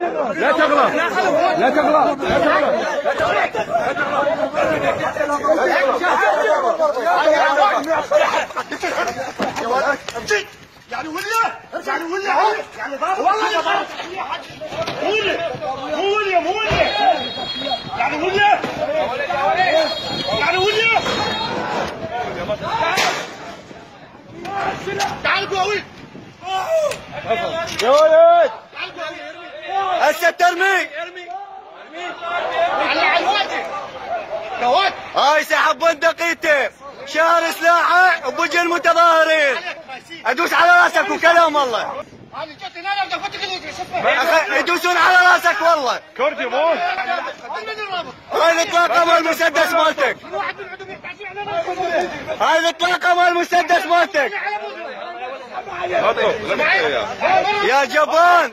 لا تغلط لا تغلط لا تغلط يعني ولا يعني ولا يعني والله يا ضرب مولي يعني ولا يعني ولا تعال قوي يا ولد هسه ترمي على وجهك كوات هاي سحب بندقيته شهر سلاحه وبوجه المتظاهرين ادوس على راسك وكلام والله انا جيت هنا انا دفتك اللي يدوسون على راسك والله كردي مو هاي الاطلاقه مال المسدس مالتك هاي الاطلاقه مال المسدس مالتك يا جبان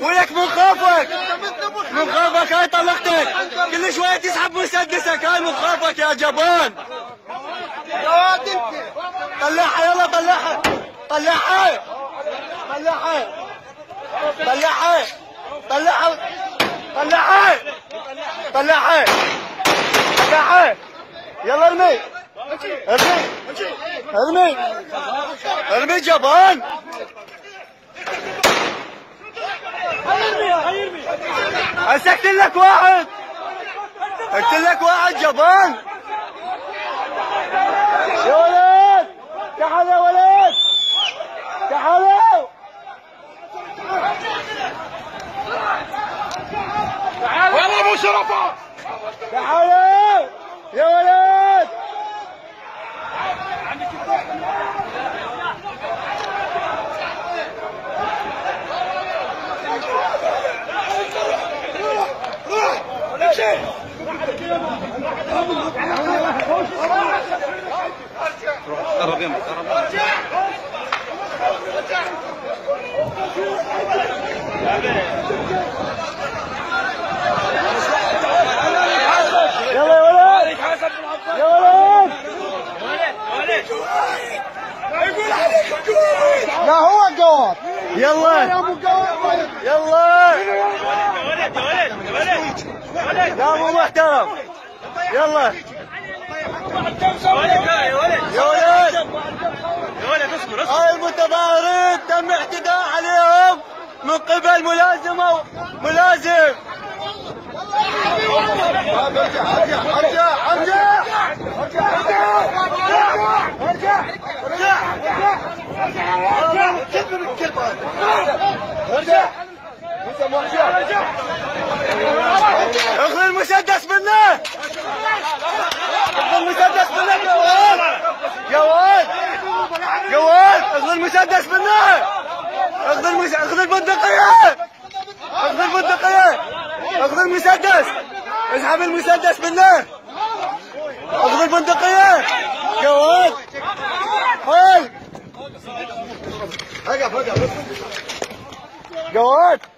وياك من خوفك هاي طلقتك كل شويه تسحب مسدسك هاي من خوفك يا جبان طلعها يلا طلعها طلعها طلعها طلعها طلعها طلعها طلعها طلعها يلا ارمي ارمي ارمي ارمي جبان هسه اقتل لك واحد اقتل لك واحد جبان يا ولد تعال يا ولد تعال والله مو شرفه تعال يا ولد لا هو جواب يلا يلا يا ابو محترم يلا يا ولد هاي المتظاهرين تم اعتداء عليهم من قبل ملازم اخذ المسدس منه اخذ المسدس منه يا واد يا واد اخذ المسدس منه اخذ البندقية اخذ البندقية اخذ المسدس اسحب المسدس منه اخذ البندقية يا واد هاي اقف اقف جواد